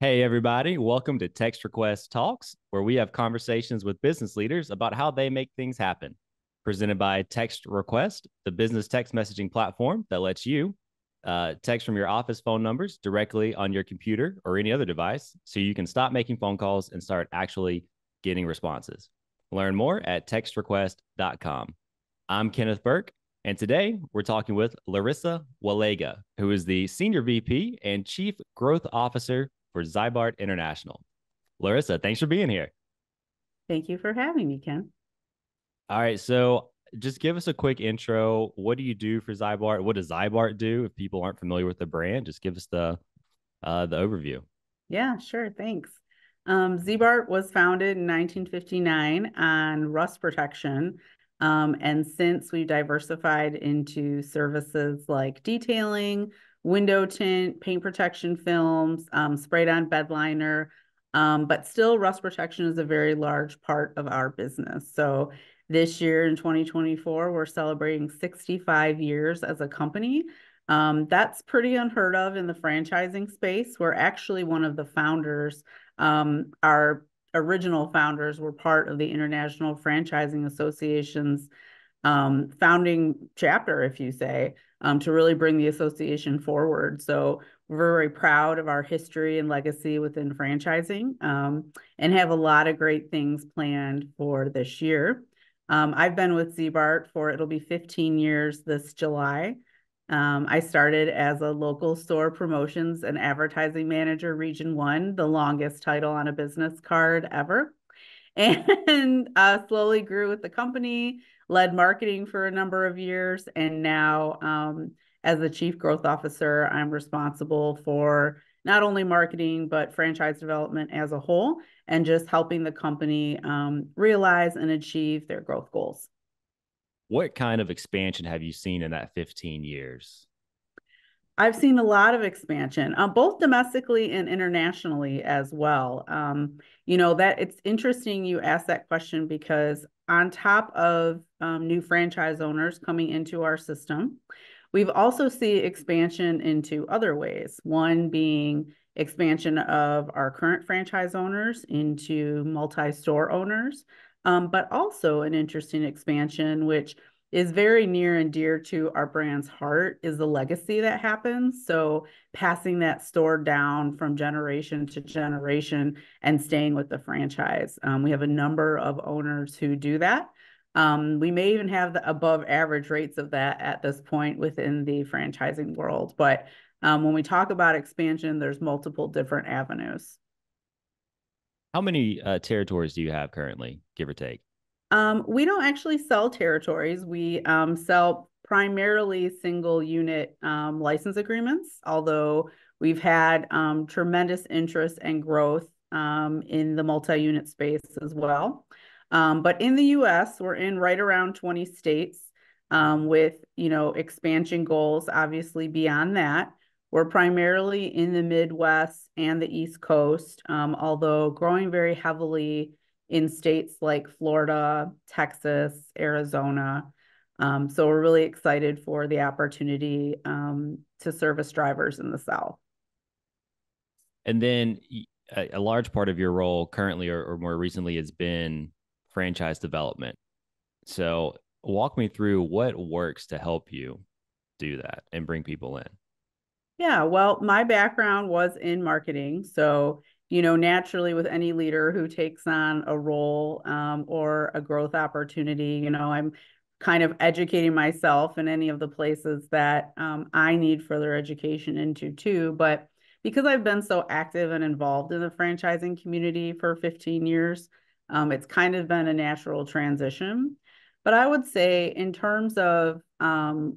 Hey, everybody. Welcome to Text Request Talks, where we have conversations with business leaders about how they make things happen. Presented by Text Request, the business text messaging platform that lets you text from your office phone numbers directly on your computer or any other device so you can stop making phone calls and start actually getting responses. Learn more at textrequest.com. I'm Kenneth Burke, and today we're talking with Larisa Walega, who is the Senior VP and Chief Growth Officer for Ziebart International. Larisa, thanks for being here. Thank you for having me, Ken. All right, so just give us a quick intro. What do you do for Ziebart? What does Ziebart do? If people aren't familiar with the brand, just give us the overview. Yeah, sure, thanks. Ziebart was founded in 1959 on rust protection, and since we've diversified into services like detailing, window tint, paint protection films, sprayed-on bed liner, but still rust protection is a very large part of our business. So this year in 2024, we're celebrating 65 years as a company. That's pretty unheard of in the franchising space. We're actually one of the founders. Our original founders were part of the International Franchising Association's founding chapter, if you say, to really bring the association forward. So we're very proud of our history and legacy within franchising, and have a lot of great things planned for this year. I've been with Ziebart for, it'll be 15 years this July. I started as a local store promotions and advertising manager, Region 1, the longest title on a business card ever, and slowly grew with the company, led marketing for a number of years, and now as the Chief Growth Officer, I'm responsible for not only marketing, but franchise development as a whole, and just helping the company realize and achieve their growth goals. What kind of expansion have you seen in that 15 years? I've seen a lot of expansion, both domestically and internationally as well. You know, that it's interesting you asked that question, because on top of new franchise owners coming into our system, we've also seen expansion into other ways. One being expansion of our current franchise owners into multi-store owners, but also an interesting expansion, which is very near and dear to our brand's heart, is the legacy that happens. So passing that store down from generation to generation and staying with the franchise. We have a number of owners who do that. We may even have the above average rates of that at this point within the franchising world. But when we talk about expansion, there's multiple different avenues. How many territories do you have currently, give or take? We don't actually sell territories. We sell primarily single unit license agreements, although we've had tremendous interest and growth in the multi-unit space as well. But in the U.S., we're in right around 20 states with, you know, expansion goals, obviously beyond that. We're primarily in the Midwest and the East Coast, although growing very heavily in states like Florida, Texas, Arizona. So we're really excited for the opportunity to service drivers in the South. And then a large part of your role currently, or more recently, has been franchise development. So walk me through what works to help you do that and bring people in. Yeah, well, my background was in marketing. So, you know, naturally with any leader who takes on a role or a growth opportunity, you know, I'm kind of educating myself in any of the places that I need further education into too. But because I've been so active and involved in the franchising community for 15 years, it's kind of been a natural transition. But I would say in terms of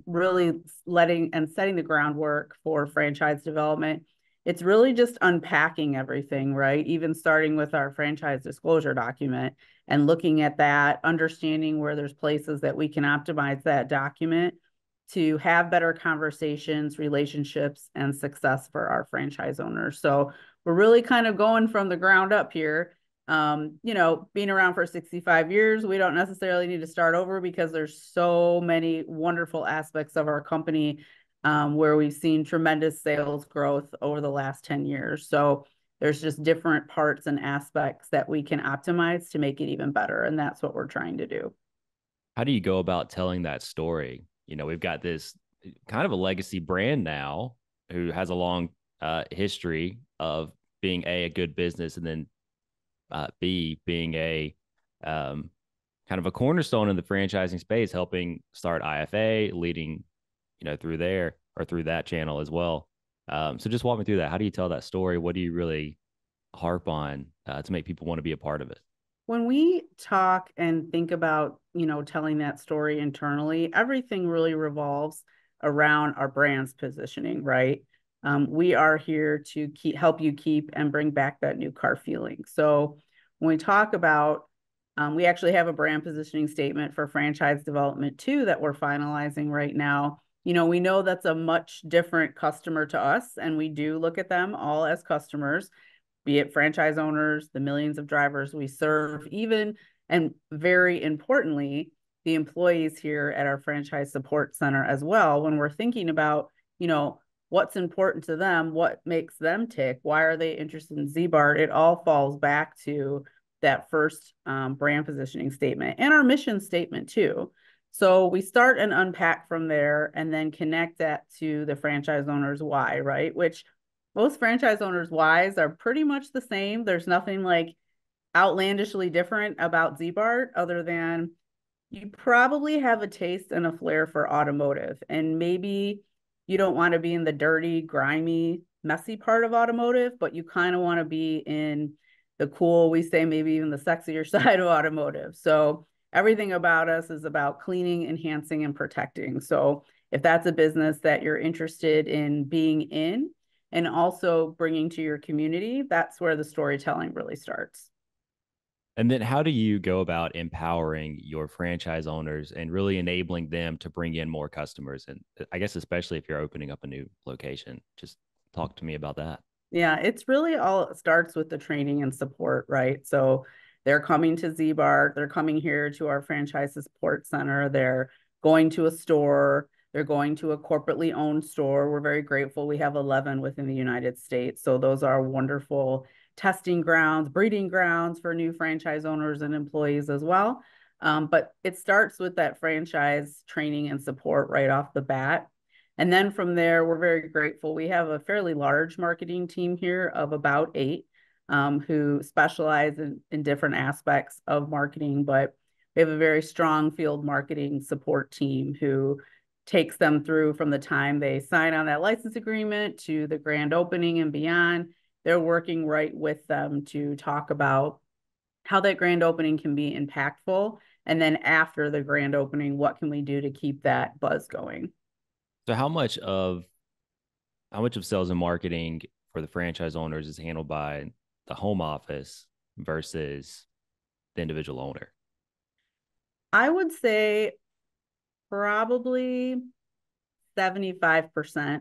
really letting and setting the groundwork for franchise development, it's really just unpacking everything, right? Even starting with our franchise disclosure document and looking at that, understanding where there's places that we can optimize that document to have better conversations, relationships, and success for our franchise owners. So we're really kind of going from the ground up here. You know, being around for 65 years, we don't necessarily need to start over because there's so many wonderful aspects of our company where we've seen tremendous sales growth over the last 10 years. So There's just different parts and aspects that we can optimize to make it even better. And that's what we're trying to do. How do you go about telling that story? You know, we've got this kind of a legacy brand now who has a long history of being a good business, and then B, being a kind of a cornerstone in the franchising space, helping start IFA, leading, you know, through there or through that channel as well. So just walk me through that. How do you tell that story? What do you really harp on to make people want to be a part of it? When we talk and think about, you know, telling that story internally, everything really revolves around our brand's positioning, right? We are here to help you keep and bring back that new car feeling. So when we talk about, we actually have a brand positioning statement for franchise development too that we're finalizing right now. You know, we know that's a much different customer to us, and we do look at them all as customers, be it franchise owners, the millions of drivers we serve, even, and very importantly, the employees here at our franchise support center as well. When we're thinking about, you know, what's important to them, what makes them tick, why are they interested in Ziebart, it all falls back to that first brand positioning statement and our mission statement too. So we start and unpack from there and then connect that to the franchise owner's why, right? Which most franchise owners' whys are pretty much the same. There's nothing like outlandishly different about Ziebart other than you probably have a taste and a flair for automotive, and maybe you don't want to be in the dirty, grimy, messy part of automotive, but you kind of want to be in the cool, we say maybe even the sexier side of automotive. So everything about us is about cleaning, enhancing, and protecting. So if that's a business that you're interested in being in and also bringing to your community, that's where the storytelling really starts. And then how do you go about empowering your franchise owners and really enabling them to bring in more customers? And I guess, especially if you're opening up a new location, just talk to me about that. Yeah, it's really all, it starts with the training and support, right? So they're coming to Ziebart, they're coming here to our franchise support center, they're going to a store, they're going to a corporately owned store. We're very grateful. We have 11 within the United States. So those are wonderful testing grounds, breeding grounds for new franchise owners and employees as well. But it starts with that franchise training and support right off the bat. And then from there, we're very grateful. We have a fairly large marketing team here of about 8. Who specialize in different aspects of marketing, but we have a very strong field marketing support team who takes them through from the time they sign on that license agreement to the grand opening and beyond. They're working right with them to talk about how that grand opening can be impactful. And then after the grand opening, what can we do to keep that buzz going? So how much of sales and marketing for the franchise owners is handled by the home office versus the individual owner? I would say probably 75%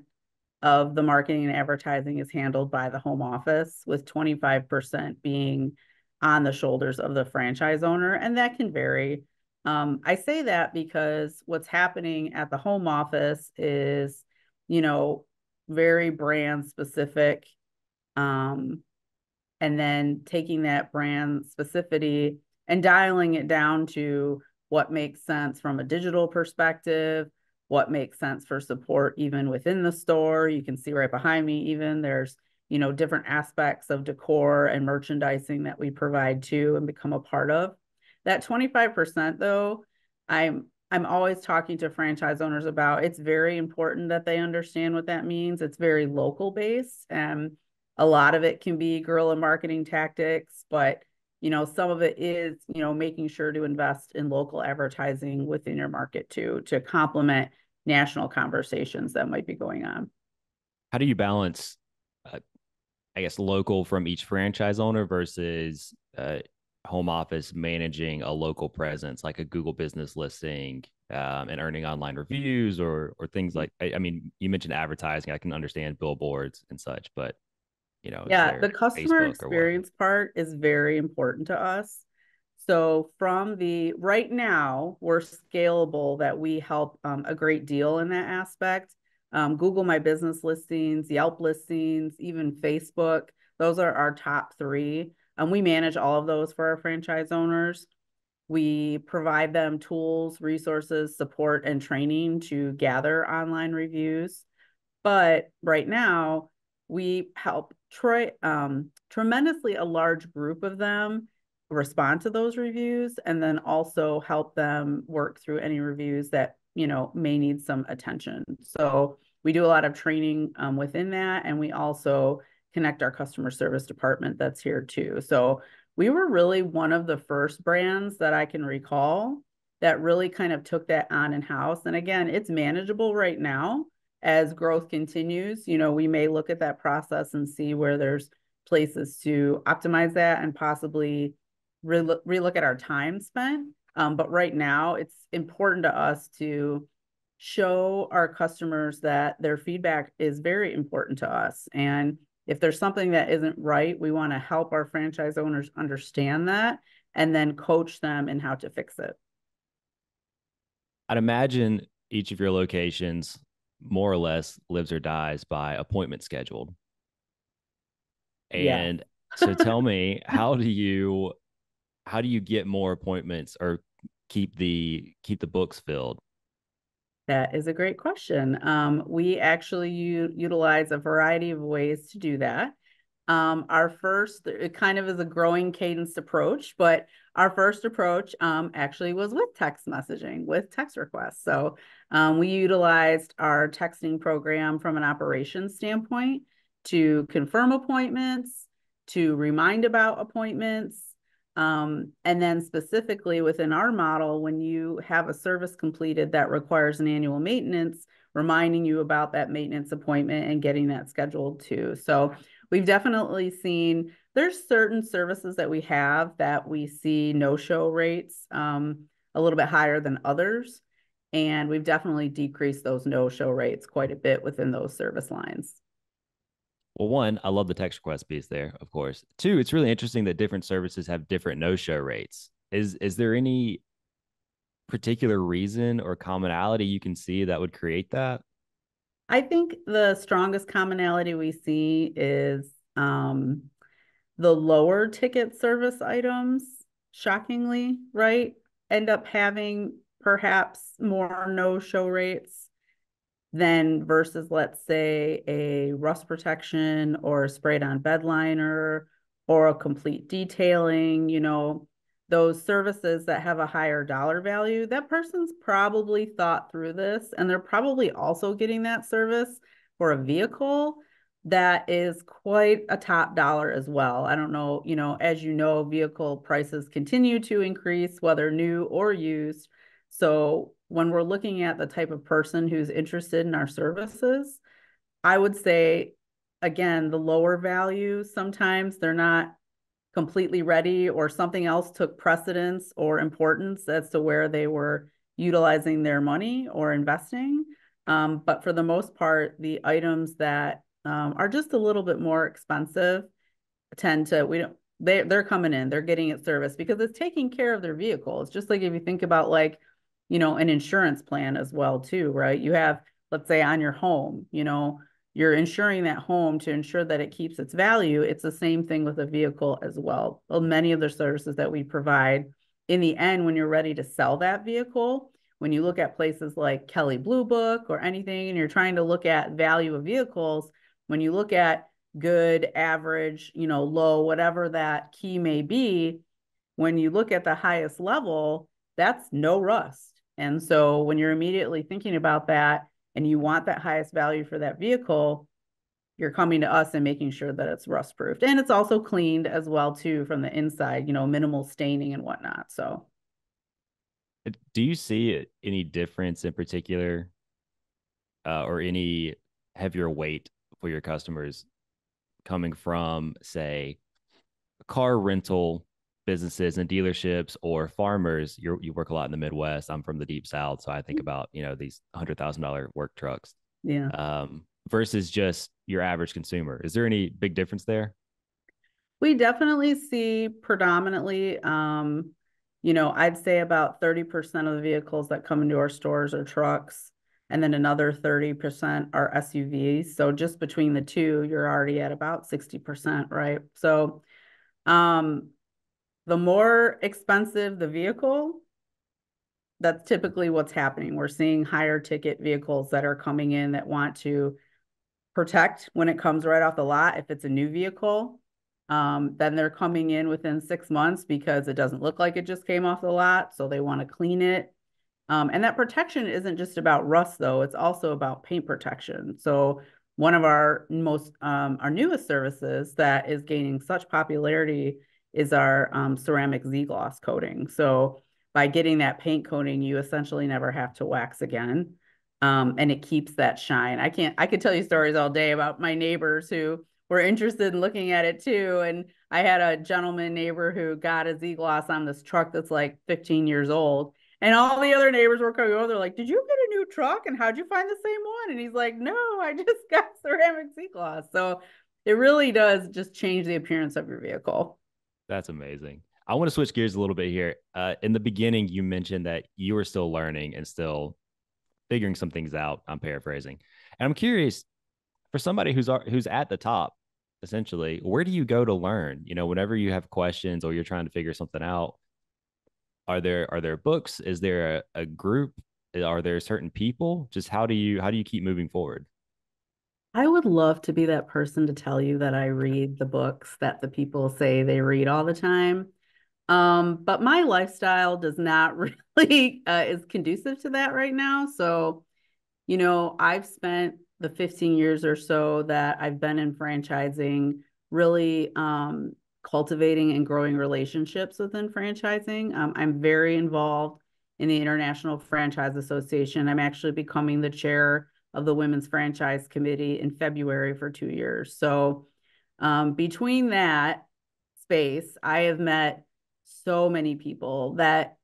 of the marketing and advertising is handled by the home office, with 25% being on the shoulders of the franchise owner. And that can vary. I say that because what's happening at the home office is, you know, very brand specific, and then taking that brand specificity and dialing it down to what makes sense from a digital perspective, what makes sense for support even within the store. You can see right behind me even there's, you know, different aspects of decor and merchandising that we provide to and become a part of. That 25% though, I'm always talking to franchise owners about, it's very important that they understand what that means. It's very local based, and a lot of it can be guerrilla marketing tactics, but, you know, some of it is, you know, making sure to invest in local advertising within your market too, to complement national conversations that might be going on. How do you balance, I guess, local from each franchise owner versus home office managing a local presence, like a Google business listing, and earning online reviews or things like, I mean, you mentioned advertising, I can understand billboards and such, but you know, yeah, the customer experience part is very important to us. So from the right now, we're scalable that we help a great deal in that aspect. Google My Business listings, Yelp listings, even Facebook. Those are our top three. And we manage all of those for our franchise owners. We provide them tools, resources, support, and training to gather online reviews. But right now, we help tremendously a large group of them respond to those reviews, and then also help them work through any reviews that, you know, may need some attention. So we do a lot of training within that, and we also connect our customer service department that's here too. So we were really one of the first brands that I can recall that really kind of took that on in-house. And again, it's manageable right now. As growth continues, you know, we may look at that process and see where there's places to optimize that and possibly relook at our time spent. But right now, it's important to us to show our customers that their feedback is very important to us. And if there's something that isn't right, we want to help our franchise owners understand that and then coach them in how to fix it. I'd imagine each of your locations more or less lives or dies by appointment scheduled. And yeah. So tell me, how do you get more appointments or keep the books filled? That is a great question. We actually utilize a variety of ways to do that. Our first, it kind of is a growing cadence approach, but our first approach actually was with text messaging, with text requests. So we utilized our texting program from an operations standpoint to confirm appointments, to remind about appointments. And then specifically within our model, when you have a service completed that requires an annual maintenance, reminding you about that maintenance appointment and getting that scheduled too. So we've definitely seen there's certain services that we have that we see no-show rates a little bit higher than others. And we've definitely decreased those no-show rates quite a bit within those service lines. Well, one, I love the text request piece there, of course. Two, it's really interesting that different services have different no-show rates. Is there any particular reason or commonality you can see that would create that? I think the strongest commonality we see is the lower ticket service items, shockingly, right, end up having perhaps more no-show rates than versus, let's say, a rust protection or a sprayed on bed liner or a complete detailing. You know, those services that have a higher dollar value, that person's probably thought through this, and they're probably also getting that service for a vehicle that is quite a top dollar as well. I don't know, you know, as you know, vehicle prices continue to increase, whether new or used. So when we're looking at the type of person who's interested in our services, I would say, again, the lower value, sometimes they're not completely ready, or something else took precedence or importance as to where they were utilizing their money or investing. But for the most part, the items that are just a little bit more expensive tend to, they're coming in, they're getting it serviced because it's taking care of their vehicle. It's just like if you think about, like, you know, an insurance plan as well too, right? You have, let's say, on your home, you know, you're insuring that home to ensure that it keeps its value. It's the same thing with a vehicle as well. Many of the services that we provide, in the end, when you're ready to sell that vehicle, when you look at places like Kelley Blue Book or anything, and you're trying to look at value of vehicles, when you look at good, average, you know, low, whatever that key may be, when you look at the highest level, that's no rust. And so when you're immediately thinking about that and you want that highest value for that vehicle, you're coming to us and making sure that it's rust proofed. And it's also cleaned as well too from the inside, you know, minimal staining and whatnot. So do you see any difference in particular or any heavier weight for your customers coming from, say, car rental businesses and dealerships or farmers? You work a lot in the Midwest. I'm from the Deep South, so I think about, you know, these $100,000 work trucks. Yeah. Versus just your average consumer. Is there any big difference there? We definitely see predominantly, you know, I'd say about 30% of the vehicles that come into our stores are trucks. and then another 30% are SUVs. So just between the two, you're already at about 60%, right? So the more expensive the vehicle, that's typically what's happening. We're seeing higher ticket vehicles that are coming in that want to protect when it comes right off the lot. If it's a new vehicle, then they're coming in within 6 months because it doesn't look like it just came off the lot. So they want to clean it. And that protection isn't just about rust though. It's also about paint protection. So one of our most, our newest services that is gaining such popularity is our ceramic Z-gloss coating. So by getting that paint coating, you essentially never have to wax again. And it keeps that shine. I could tell you stories all day about my neighbors who were interested in looking at it too. And I had a gentleman neighbor who got a Z-gloss on this truck that's like 15 years old. And all the other neighbors were coming over. They're like, did you get a new truck? And how'd you find the same one? And he's like, no, I just got ceramic Z-gloss. So it really does just change the appearance of your vehicle. That's amazing. I want to switch gears a little bit here. In the beginning, you mentioned that you were still learning and still figuring some things out. I'm paraphrasing. And I'm curious, for somebody who's at the top, essentially, where do you go to learn? You know, whenever you have questions or you're trying to figure something out, are there books? Is there a group? Are there certain people? Just how do you keep moving forward? I would love to be that person to tell you that I read the books that the people say they read all the time. But my lifestyle does not really is conducive to that right now. So, you know, I've spent the 15 years or so that I've been in franchising really cultivating and growing relationships within franchising. I'm very involved in the International Franchising Association. I'm actually becoming the chair of the Women's Franchise Committee in February for 2 years. So between that space, I have met so many people that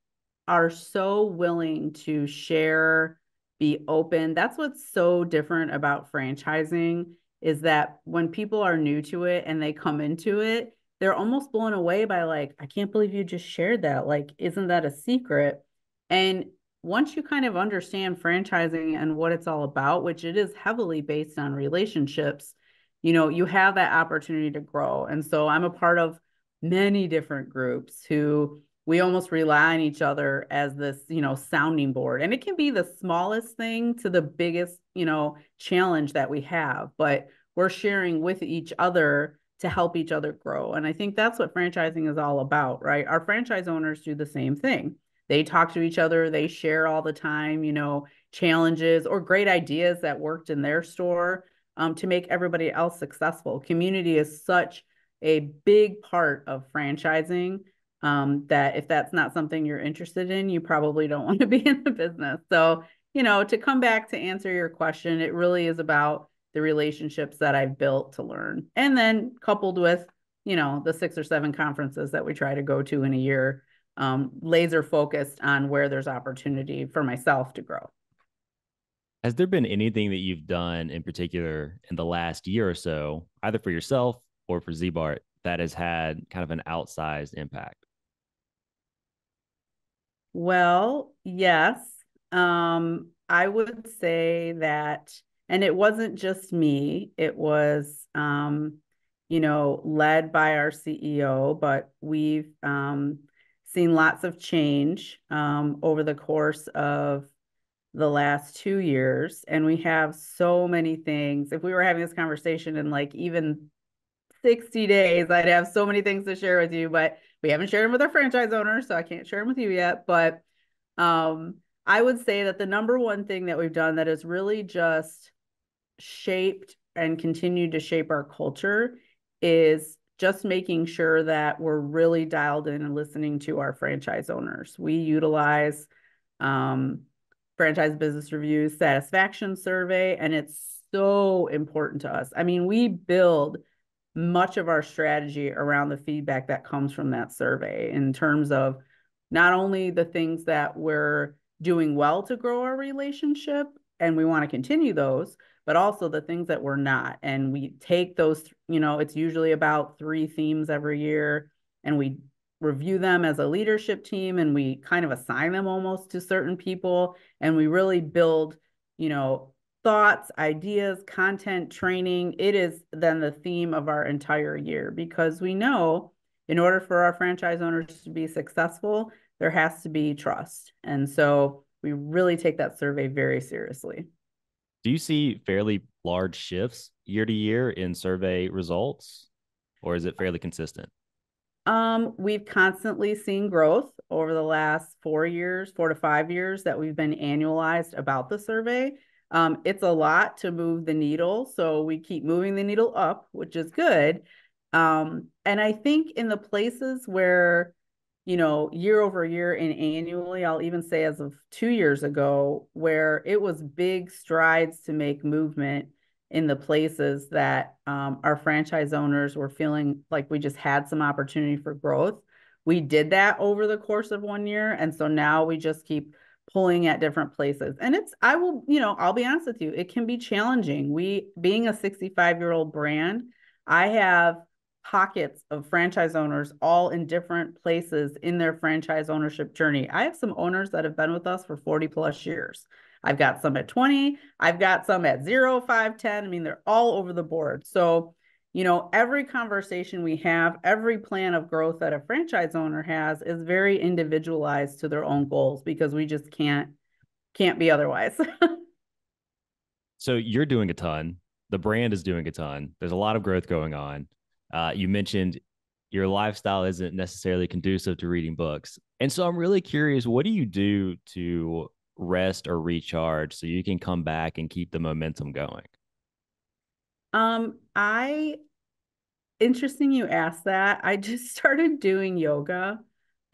are so willing to share, be open. That's what's so different about franchising is that when people are new to it and they come into it, they're almost blown away by like, I can't believe you just shared that. Like, isn't that a secret? And once you kind of understand franchising and what it's all about, which it is heavily based on relationships, you know, you have that opportunity to grow. And so I'm a part of many different groups who we almost rely on each other as this, you know, sounding board. And it can be the smallest thing to the biggest, you know, challenge that we have, but we're sharing with each other to help each other grow. And I think that's what franchising is all about, right? Our franchise owners do the same thing. They talk to each other, they share all the time, you know, challenges or great ideas that worked in their store to make everybody else successful. Community is such a big part of franchising that if that's not something you're interested in, you probably don't want to be in the business. So, you know, to come back to answer your question, it really is about the relationships that I've built to learn. And then coupled with, you know, the 6 or 7 conferences that we try to go to in a year, laser focused on where there's opportunity for myself to grow. Has there been anything that you've done in particular in the last year or so, either for yourself or for Ziebart, that has had kind of an outsized impact? Well, yes. I would say that, and it wasn't just me, it was, you know, led by our CEO, but we've seen lots of change over the course of the last 2 years. And we have so many things. If we were having this conversation in like even 60 days, I'd have so many things to share with you, but we haven't shared them with our franchise owners, so I can't share them with you yet. But I would say that the number one thing that we've done that has really just shaped and continued to shape our culture is just making sure that we're really dialed in and listening to our franchise owners. We utilize Franchise Business Review satisfaction survey, and it's so important to us. I mean, we build much of our strategy around the feedback that comes from that survey in terms of not only the things that we're doing well to grow our relationship, and we want to continue those, but also the things that we're not. And we take those, you know, it's usually about 3 themes every year, and we review them as a leadership team, and we kind of assign them almost to certain people, and we really build you know, thoughts, ideas, content, training. It is then the theme of our entire year, because we know in order for our franchise owners to be successful, there has to be trust. And so we really take that survey very seriously. Do you see fairly large shifts year to year in survey results, or is it fairly consistent? We've constantly seen growth over the last 4 years, 4 to 5 years that we've been annualized about the survey. It's a lot to move the needle, so we keep moving the needle up, which is good. And I think in the places where, you know, year over year and annually, I'll even say as of 2 years ago, where it was big strides to make movement in the places that our franchise owners were feeling like we just had some opportunity for growth. We did that over the course of 1 year. And so now we just keep pulling at different places. And it's, I will, you know, I'll be honest with you, it can be challenging. We, being a 65-year-old brand, I have pockets of franchise owners all in different places in their franchise ownership journey. I have some owners that have been with us for 40 plus years. I've got some at 20, I've got some at 0, 5, 10. I mean, they're all over the board. So, you know, every conversation we have, every plan of growth that a franchise owner has is very individualized to their own goals, because we just can't be otherwise. So you're doing a ton. The brand is doing a ton. There's a lot of growth going on. You mentioned your lifestyle isn't necessarily conducive to reading books. And so I'm really curious, what do you do to rest or recharge so you can come back and keep the momentum going? Interesting you asked that. I just started doing yoga.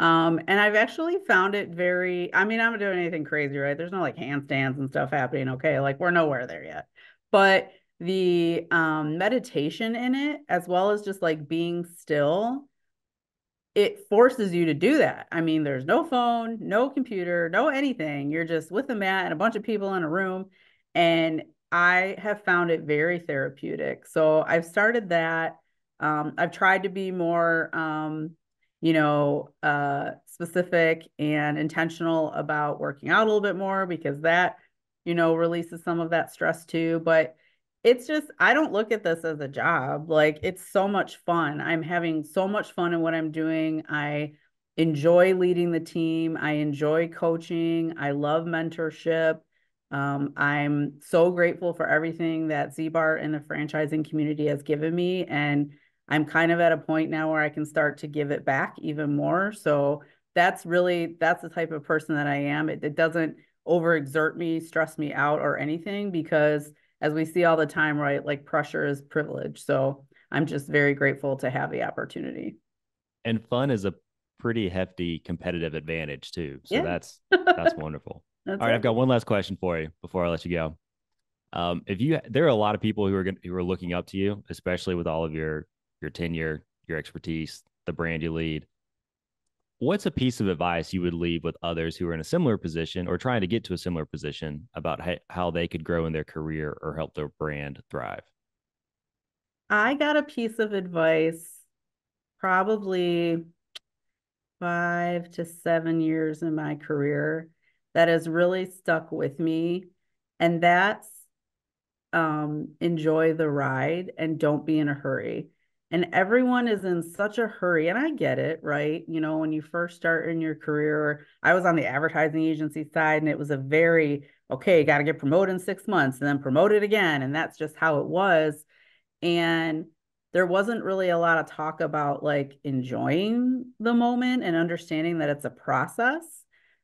And I've actually found it very, I mean, I'm not doing anything crazy, right? There's no like handstands and stuff happening. Okay. Like we're nowhere there yet, but the meditation in it, as well as just like being still, it forces you to do that. I mean, there's no phone, no computer, no anything. You're just with a mat and a bunch of people in a room. And I have found it very therapeutic. So I've started that. I've tried to be more, specific and intentional about working out a little bit more, because that, you know, releases some of that stress too. But it's just, I don't look at this as a job. Like, it's so much fun. I'm having so much fun in what I'm doing. I enjoy leading the team. I enjoy coaching. I love mentorship. I'm so grateful for everything that Ziebart and the franchising community has given me. And I'm kind of at a point now where I can start to give it back even more. So that's the type of person that I am. It doesn't overexert me, stress me out or anything, because as we see all the time, right? Like pressure is privilege. So I'm just very grateful to have the opportunity. And fun is a pretty hefty competitive advantage too. So yeah. That's wonderful. All right. I've got one last question for you before I let you go. There are a lot of people who are looking up to you, especially with all of your tenure, your expertise, the brand you lead. What's a piece of advice you would leave with others who are in a similar position or trying to get to a similar position about how they could grow in their career or help their brand thrive? I got a piece of advice probably 5 to 7 years in my career that has really stuck with me. And that's enjoy the ride and don't be in a hurry. And everyone is in such a hurry. And I get it, right? You know, when you first start in your career, I was on the advertising agency side, and it was a very, okay, got to get promoted in 6 months and then promoted again. And that's just how it was. And there wasn't really a lot of talk about like enjoying the moment and understanding that it's a process.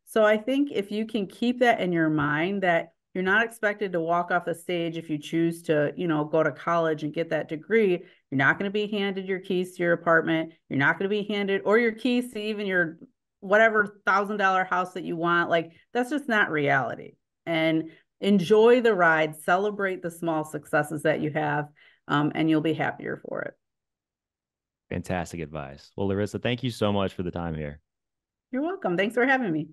So I think if you can keep that in your mind, that you're not expected to walk off the stage if you choose to, you know, go to college and get that degree. You're not going to be handed your keys to your apartment. You're not going to be handed or your keys to even your whatever $1,000 house that you want. Like, that's just not reality. And enjoy the ride, celebrate the small successes that you have, and you'll be happier for it. Fantastic advice. Well, Larisa, thank you so much for the time here. You're welcome. Thanks for having me.